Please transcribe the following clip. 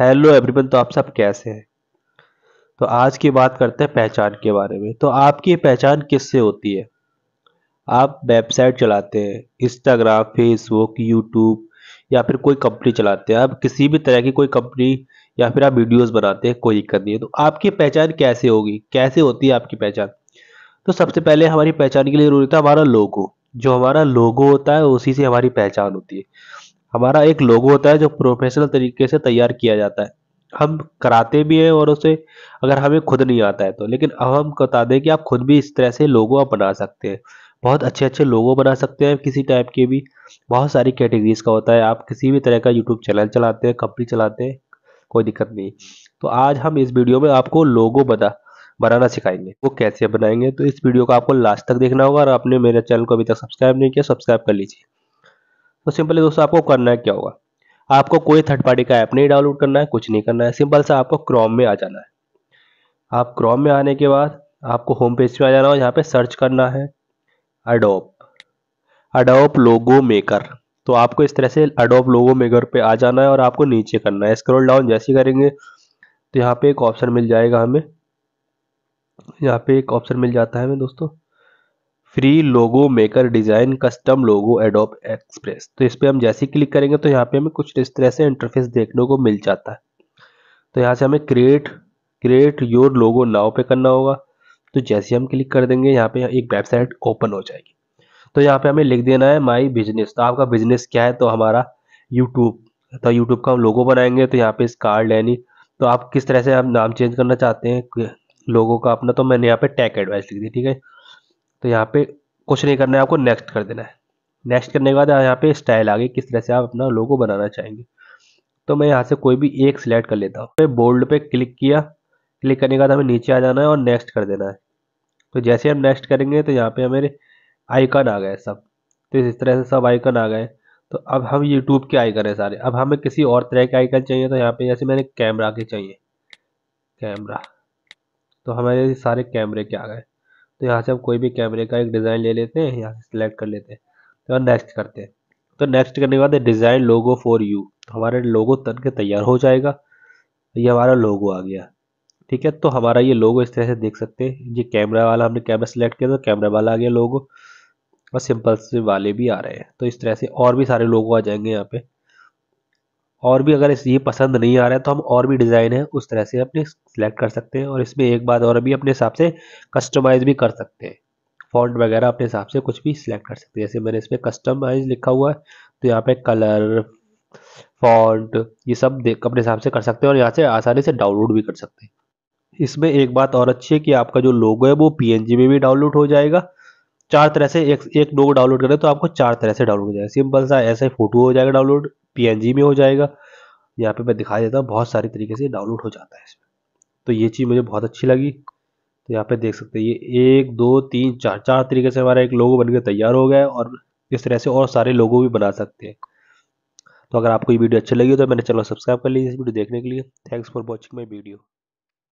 Hello everyone, तो आप सब कैसे हैं। तो आज की बात करते हैं पहचान के बारे में। तो आपकी पहचान किससे होती है? आप वेबसाइट चलाते हैं, इंस्टाग्राम, फेसबुक, यूट्यूब या फिर कोई कंपनी चलाते हैं, आप किसी भी तरह की कोई कंपनी या फिर आप वीडियोस बनाते हैं, कोई दिक्कत नहीं है। तो आपकी पहचान कैसे होगी, कैसे होती है आपकी पहचान? तो सबसे पहले हमारी पहचान के लिए जरूरी था हमारा लोगो। जो हमारा लोगो होता है उसी से हमारी पहचान होती है। हमारा एक लोगो होता है जो प्रोफेशनल तरीके से तैयार किया जाता है, हम कराते भी हैं और उसे अगर हमें खुद नहीं आता है तो। लेकिन अब हम बता दें कि आप खुद भी इस तरह से लोगो आप बना सकते हैं, बहुत अच्छे अच्छे लोगो बना सकते हैं, किसी टाइप के भी, बहुत सारी कैटेगरीज का होता है। आप किसी भी तरह का यूट्यूब चैनल चलाते हैं, कंपनी चलाते हैं, कोई दिक्कत नहीं। तो आज हम इस वीडियो में आपको लोगो बनाना सिखाएंगे। वो कैसे बनाएंगे तो इस वीडियो को आपको लास्ट तक देखना होगा। और आपने मेरे चैनल को अभी तक सब्सक्राइब नहीं किया, सब्सक्राइब कर लीजिए। तो सिंपली दोस्तों आपको करना क्या होगा, आपको कोई थर्ड पार्टी का ऐप नहीं डाउनलोड करना है, कुछ नहीं करना है। सिंपल सा आपको क्रोम में आ जाना है। आप क्रोम में आने के बाद आपको होम पेज पे आ जाना हो। यहाँ पे सर्च करना है अडोब लोगो मेकर। तो आपको इस तरह से अडोब लोगो मेकर पे आ जाना है और आपको नीचे करना है स्क्रॉल डाउन। जैसे करेंगे तो यहाँ पे एक ऑप्शन मिल जाएगा हमें, यहाँ पे एक ऑप्शन मिल जाता है हमें दोस्तों, free logo maker design custom logo Adobe Express. तो इस पर हम जैसे क्लिक करेंगे तो यहाँ पे हमें कुछ इस तरह से इंटरफेस देखने को मिल जाता है। तो यहाँ से हमें क्रिएट योर लोगो नाउ पे करना होगा। तो जैसे हम क्लिक कर देंगे यहाँ पे एक वेबसाइट ओपन हो जाएगी। तो यहाँ पे हमें लिख देना है माई बिजनेस। तो आपका बिजनेस क्या है? तो हमारा यूट्यूब। तो यूट्यूब का हम लोगो बनाएंगे। तो यहाँ पे कार्ड यानी तो आप किस तरह से आप नाम चेंज करना चाहते हैं लोगो का अपना। तो मैंने यहाँ पे टेक एडवाइस लिख दी, ठीक है। तो यहाँ पे कुछ नहीं करना है, आपको नेक्स्ट कर देना है। नेक्स्ट करने के बाद यहाँ पे स्टाइल आ गई, किस तरह से आप अपना लोगो बनाना चाहेंगे। तो मैं यहाँ से कोई भी एक सिलेक्ट कर लेता हूँ। मैं बोल्ड पे क्लिक किया, क्लिक करने के बाद हमें नीचे आ जाना है और नेक्स्ट कर देना है। तो जैसे हम नेक्स्ट करेंगे तो यहाँ पे हमारे आइकन आ गए सब। तो इस तरह से सब आइकन आ गए। तो अब हम यूट्यूब के आइकन है सारे। अब हमें किसी और तरह के आइकन चाहिए। तो यहाँ पे जैसे मैंने कैमरा के चाहिए, कैमरा, तो हमारे सारे कैमरे के आ गए। तो यहाँ से हम कोई भी कैमरे का एक डिज़ाइन ले लेते हैं, यहाँ से सिलेक्ट कर लेते हैं और नेक्स्ट करते हैं। तो नेक्स्ट करने के बाद डिज़ाइन लोगो फॉर यू, हमारे लोगो तन के तैयार हो जाएगा। ये हमारा लोगो आ गया, ठीक है। तो हमारा ये लोगो इस तरह से देख सकते हैं। ये कैमरा वाला, हमने कैमरा सेलेक्ट किया तो कैमरा वाला आ गया लोगो, और सिंपल से वाले भी आ रहे हैं। तो इस तरह से और भी सारे लोगो आ जाएंगे यहाँ पे। और भी अगर ये पसंद नहीं आ रहा है तो हम और भी डिज़ाइन है उस तरह से अपने सिलेक्ट कर सकते हैं। और इसमें एक बात और भी, अपने हिसाब से कस्टमाइज़ भी कर सकते हैं, फॉन्ट वगैरह अपने हिसाब से कुछ भी सिलेक्ट कर सकते हैं। जैसे मैंने इसमें कस्टमाइज लिखा हुआ है तो यहाँ पे कलर, फॉन्ट, ये सब देख अपने हिसाब से कर सकते हैं। और यहाँ से आसानी से डाउनलोड भी कर सकते हैं। इसमें एक बात और अच्छी है कि आपका जो लोगो है वो PNG में भी डाउनलोड हो जाएगा। चार तरह से एक लोगो डाउनलोड करें तो आपको चार तरह से डाउनलोड हो जाएगा। सिंपल सा ऐसा ही फोटो हो जाएगा डाउनलोड, PNG में हो जाएगा। यहाँ पे मैं दिखा देता हूँ, बहुत सारी तरीके से डाउनलोड हो जाता है इसमें। तो ये चीज़ मुझे बहुत अच्छी लगी। तो यहाँ पे देख सकते हैं ये 1 2 3 4 तरीके से हमारा एक लोगो बनकर तैयार हो गया है। और इस तरह से और सारे लोगो भी बना सकते हैं। तो अगर आपको ये वीडियो अच्छी लगी तो मेरे चैनल सब्सक्राइब कर लीजिए इस वीडियो देखने के लिए। Thanks for watching my video.